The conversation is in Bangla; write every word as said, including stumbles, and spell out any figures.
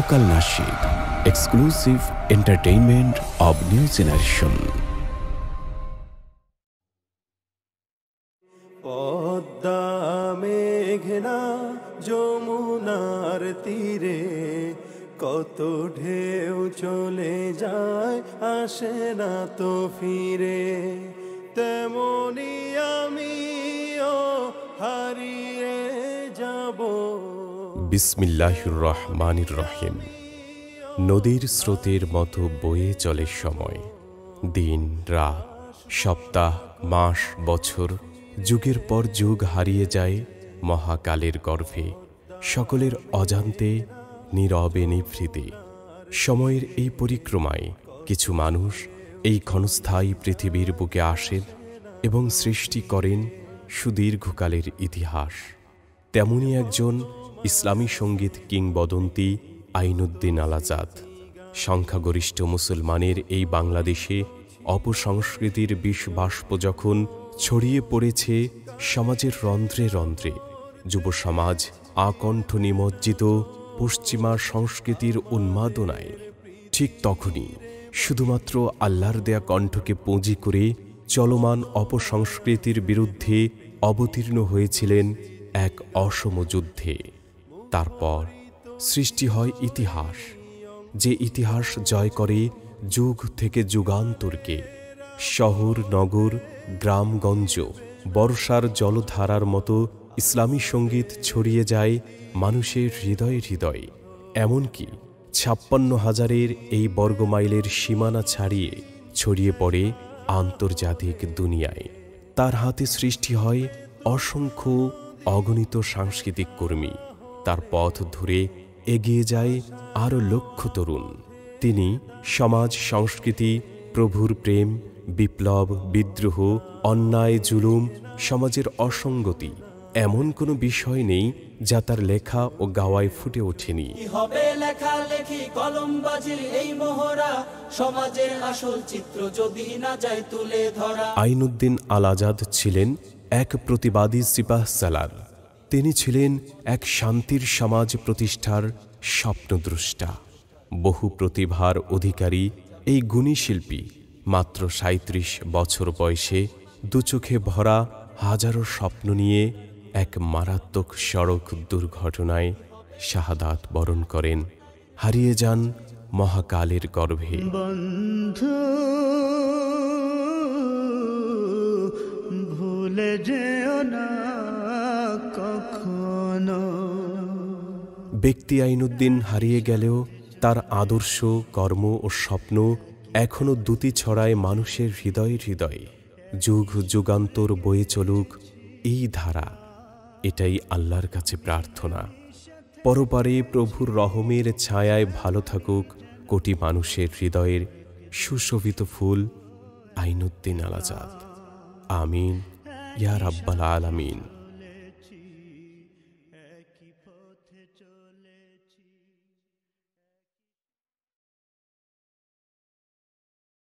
local Nashik, exclusive entertainment of new generation. पद्दा मेघना जमुनार तीरे कत ढेउ चले जाए आशे ना तो फिरे तेमोनी आमिओ हारिए जाबो। बिस्मिल्लाहिर रहमानिर रहीम। नदीर स्रोतेर मतो बोये चले समय, दिन रात सप्ताह मास बछर जुगेर पर जुग हारिए जाए महाकालेर गर्भे सकलेर अजान्ते नीरबे निभृते। समयेर एई परिक्रमाय किछु मानुष एई क्षणस्थायी पृथिवीर बुके आसेन एबं सृष्टि करेन सुदीर्घकालेर इतिहास। तेमनि एकजन इस्लामी संगीत किंबदंती आइनुद्दीन आल आजाद। संख्यागरिष्ठ मुसलमानेर एई बांग्लादेशे अपसंस्कृतिर विष बाष्प जखन छड़िए पड़ेছে समाजेर रन्ध्रे रन्ध्रे, যুব সমাজ আকণ্ঠ নিমজ্জিত পশ্চিমা সংস্কৃতির উন্মাদনায় ঠিক তখনই শুধুমাত্র আল্লাহর দেয়া কণ্ঠকে পুঁজি করে চলমান অপসংস্কৃতির বিরুদ্ধে অবতীর্ণ হয়েছিলেন এক অসম যুদ্ধে। তারপর সৃষ্টি হয় ইতিহাস, যে ইতিহাস জয় করে যুগ থেকে যুগান্তরকে। শহর নগর গ্রামগঞ্জ বর্ষার জলধারার মতো ইসলামী সঙ্গীত ছড়িয়ে যায় মানুষের হৃদয়ে হৃদয়ে। এমনকি ছাপ্পান্ন হাজারের এই বর্গমাইলের সীমানা ছাড়িয়ে ছড়িয়ে পড়ে আন্তর্জাতিক দুনিয়ায়। তার হাতে সৃষ্টি হয় অসংখ্য অগণিত সাংস্কৃতিক কর্মী। তার পথ ধরে এগিয়ে যায় আরও লক্ষ তরুণ। তিনি সমাজ সংস্কৃতি প্রভুর প্রেম বিপ্লব বিদ্রোহ অন্যায় জুলুম সমাজের অসঙ্গতি এমন কোনো বিষয় নেই যা তার লেখা ও গাওয়ায় ফুটে ওঠেনি। আইনুদ্দিন আল আজাদ ছিলেন এক প্রতিবাদী সিপাহ সালার। তিনি ছিলেন এক শান্তির সমাজ প্রতিষ্ঠার স্বপ্নদ্রষ্টা। বহু প্রতিভার অধিকারী এই গুণী শিল্পী মাত্র সাঁত্রিশ বছর বয়সে দুচোখে ভরা হাজারো স্বপ্ন নিয়ে এক মারাত্মক সড়ক দুর্ঘটনায় শাহাদাত বরণ করেন, হারিয়ে যান মহাকালের গর্ভে। বন্ধু ভুলে যেও না কখনো। ব্যক্তি আইনুদ্দিন হারিয়ে গেলেও তার আদর্শ, কর্ম ও স্বপ্ন এখনো দুটি ছড়ায় মানুষের হৃদয়ে হৃদয়ে। যুগ যুগান্তর বয়ে চলুক এই ধারা, এটাই আল্লাহর কাছে প্রার্থনা। পরপারে প্রভুর রহমের ছায়ায় ভালো থাকুক কোটি মানুষের হৃদয়ের সুশোভিত ফুল আইনুদ্দিন আল আজাদ। আমিন ইয়া রাব্বাল আলামিন।